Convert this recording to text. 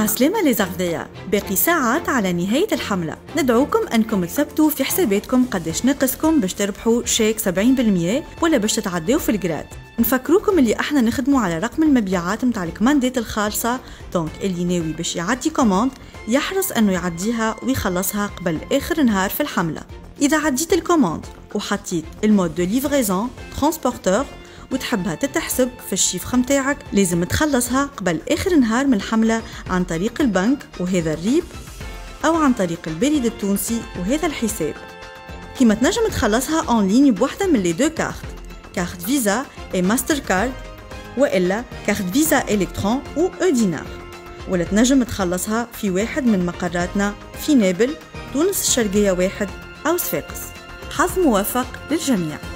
عسلامة لزغفية، باقي ساعات على نهاية الحملة، ندعوكم أنكم تثبتوا في حساباتكم قداش ناقصكم باش تربحوا شيك 70% ولا باش تتعداو في الجراد. نفكروكم اللي احنا نخدموا على رقم المبيعات متاع الكماندات الخالصة، دونك اللي ناوي باش يعدي كوموند يحرص أنه يعديها ويخلصها قبل آخر نهار في الحملة. إذا عديت الكوموند وحطيت المود دو ليفغيزون ترانسبورتور وتحبها تتحسب في الشيفخ متاعك، لازم تخلصها قبل آخر نهار من الحملة عن طريق البنك وهذا الريب، أو عن طريق البريد التونسي وهذا الحساب. كيما تنجم تخلصها أونلاين بوحدة من لي دو كارت، كارت فيزا أي ماستر كارد، وإلا كارت فيزا إلكترون أو أو دينار، ولا تنجم تخلصها في واحد من مقراتنا في نابل، تونس الشرقية 1 أو صفاقس. حظ موفق للجميع.